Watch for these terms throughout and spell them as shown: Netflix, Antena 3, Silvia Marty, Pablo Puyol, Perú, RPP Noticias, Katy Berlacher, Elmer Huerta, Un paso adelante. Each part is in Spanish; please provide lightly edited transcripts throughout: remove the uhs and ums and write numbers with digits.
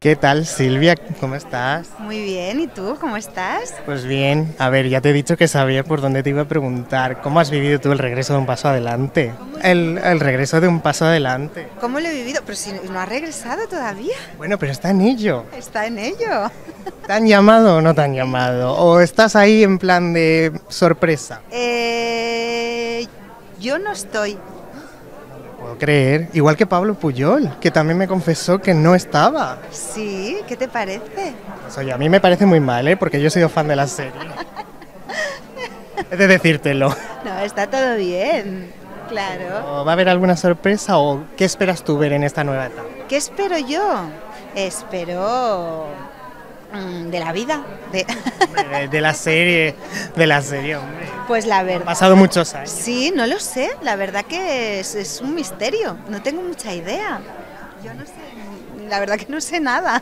¿Qué tal, Silvia? ¿Cómo estás? Muy bien, ¿y tú? ¿Cómo estás? Pues bien, a ver, ya te he dicho que sabía por dónde te iba a preguntar. ¿Cómo has vivido tú el regreso de Un Paso Adelante? El regreso de Un Paso Adelante. ¿Cómo lo he vivido? Pero si no ha regresado todavía. Bueno, pero está en ello. Está en ello. ¿Te han llamado o no te han llamado? ¿O estás ahí en plan de sorpresa? Yo no estoy. Puedo creer, igual que Pablo Puyol, que también me confesó que no estaba. Sí, ¿qué te parece? Pues oye, a mí me parece muy mal, porque yo he sido fan de la serie. He de decírtelo. No, está todo bien, claro. ¿Va a haber alguna sorpresa o qué esperas tú ver en esta nueva etapa? ¿Qué espero yo? Espero... de la vida. De la serie, hombre. Pues la verdad... Han pasado muchos años. Sí, no lo sé, la verdad que es un misterio, no tengo mucha idea. Yo no sé, la verdad que no sé nada.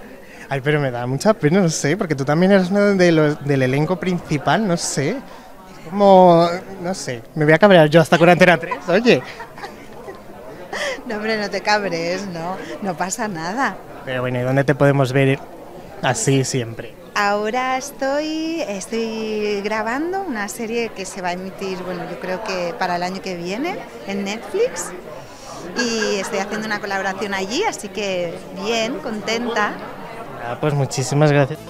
Ay, pero me da mucha pena, no sé, porque tú también eres uno de del elenco principal, no sé. Como, no sé, me voy a cabrear yo hasta con Antena 3, oye. No, hombre, no te cabres, no pasa nada. Pero bueno, ¿y dónde te podemos ver así siempre? Ahora estoy grabando una serie que se va a emitir, bueno, yo creo que para el año que viene en Netflix, y estoy haciendo una colaboración allí, así que bien, contenta. Ah, pues muchísimas gracias.